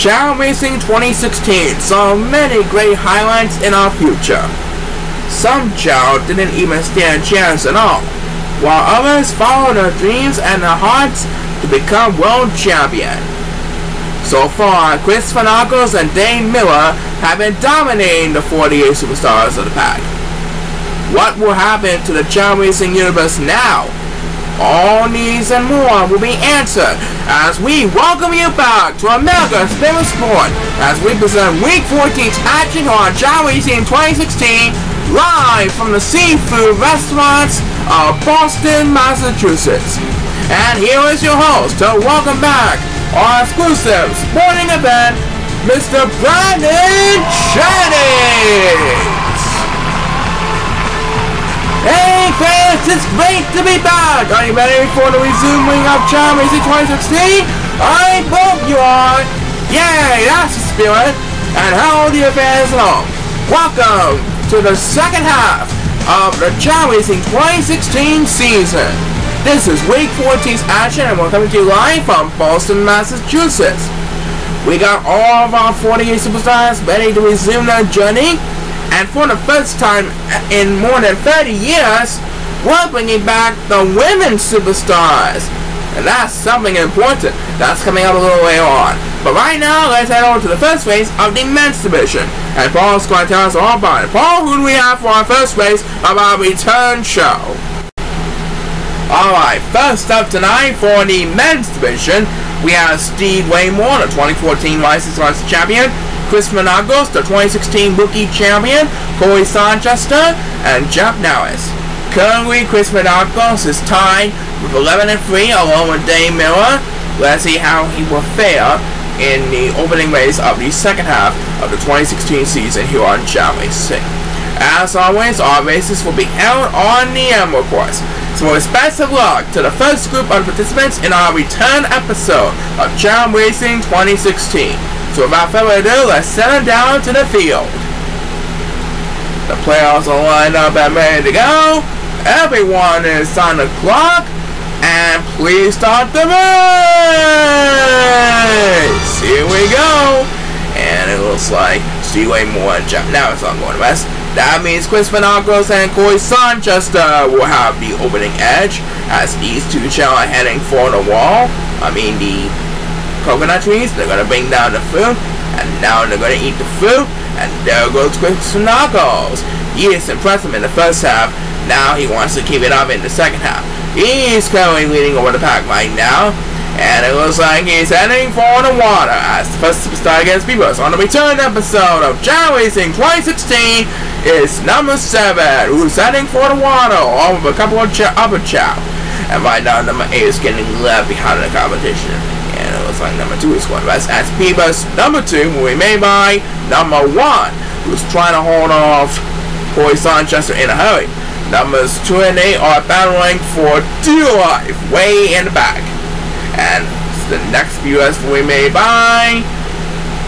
Chao Racing 2016 saw many great highlights in our future. Some Chao didn't even stand a chance at all, while others followed their dreams and their hearts to become world champion. So far, Chris Minacos and Dane Miller have been dominating the 48 superstars of the pack. What will happen to the Chao Racing universe now? All these and more will be answered as we welcome you back to America's favorite sport as we present Week 14's action on Chao Racing 2016 live from the seafood restaurants of Boston, Massachusetts. And here is your host to welcome back our exclusive sporting event, Mr. Brandon Shannings. Hey fans, it's great to be back! Are you ready for the resuming of Chao Racing 2016? I hope you are! Yay, that's the spirit! And hello dear fans at home! Welcome to the second half of the Chao Racing 2016 season. This is Week 14's action and we're coming to you live from Boston, Massachusetts. We got all of our 48 superstars ready to resume their journey. And for the first time in more than 30 years, we're bringing back the women's superstars. And that's something important. That's coming up a little later on. But right now, let's head over to the first race of the men's division. And Paul's going to tell us all about it. Paul, who do we have for our first race of our return show? Alright, first up tonight for the men's division, we have Steve Waymore, the 2014 licensed champion. Chris Minacos, the 2016 rookie champion, Corey Sanchester, and Jeff Narris. Currently, Chris Minacos is tied with 11-3 along with Dane Miller. Let's see how he will fare in the opening race of the second half of the 2016 season here on Chao Racing. As always, our races will be held on the Emerald course. So it's best of luck to the first group of participants in our return episode of Chao Racing 2016. So without further ado, let's send them down to the field. The players are lined up and ready to go. Everyone is on the clock. And please start the race! Here we go! And it looks like Steve Waymore and Jeff Narris are going to rest. That means Chris Minacos and Corey Sanchester will have the opening edge as these two are heading for the wall. I mean the coconut trees, they're gonna bring down the fruit, and now they're gonna eat the fruit, and there goes Chris Minacos. He is impressive in the first half, now he wants to keep it up in the second half. He's currently leading over the pack right now, and it looks like he's heading for the water as the first superstar against Beavers on the return episode of Chao Racing 2016 is number 7, who's heading for the water along with a couple of upper Chao. And right now number 8 is getting left behind in the competition. And it looks like number 2 is going to rest as Beavers number 2 will remain by number 1, who's trying to hold off Corey Sanchester in a hurry. Numbers 2 and 8 are battling for dear life way in the back. And the next Beavers will remain by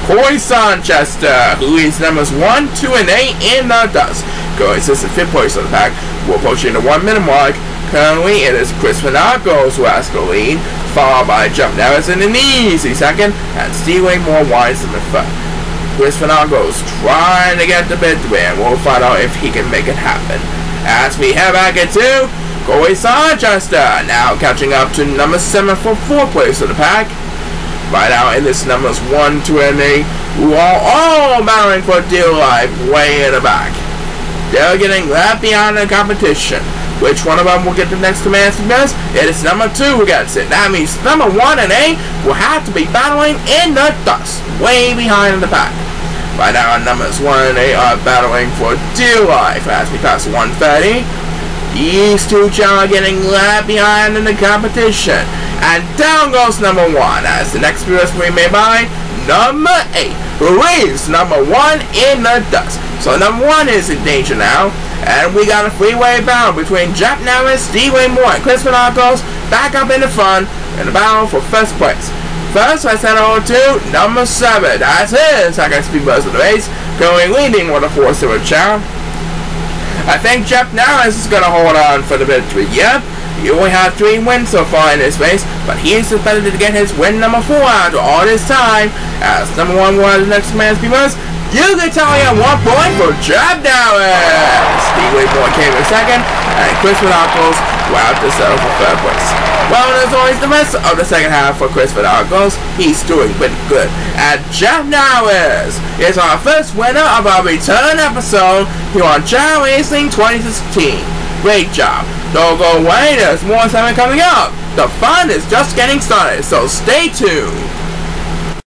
Corey Sanchester, who is numbers 1, 2, and 8 in the dust. Corey sits in 5th place of the pack. We're approaching the 1-minute mark. Currently, it is Chris Minacos who has the lead, followed by Jeff Narris in an easy second, and Steve Waymore winds them in front. Chris Minacos trying to get the bid win. We'll find out if he can make it happen. As we head back into Corey Sanchester, now catching up to number 7 for 4th place of the pack. Right now, in this numbers 1, 2, and 8, who are all battling for dear life way in the back. They're getting left behind the competition. Which one of them will get the next command success? It is number 2 who gets it. That means number 1 and 8 will have to be battling in the dust, way behind in the pack. Right now, numbers 1 and 8 are battling for dear life as we pass 130. These two are getting left behind in the competition. And down goes number 1 as the next viewers we may buy, number 8, who leaves number 1 in the dust. So number 1 is in danger now. And we got a three-way battle between Jeff Narris, Steve Waymore, and Chris Minacos back up in the front in the battle for first place. First, let's head over to number 7. That's his second speed buzz of the race, going leading with a 4-0 Chao. I think Jeff Narris is going to hold on for the victory. Yep, He only had 3 wins so far in this race, but he is expected to get his win number 4 after all this time, as number 1 was the next man's because Yuki Italia 1 point for Jeff Narris. Steve Waymore came in second, and Chris Minacos were out to settle for 3rd place. Well, as always, the rest of the second half for Chris Minacos, he's doing pretty good. And Jeff Narris is our first winner of our return episode here on Chao Racing 2016. Great job. Don't go away, there's more segment coming up. The fun is just getting started, so stay tuned.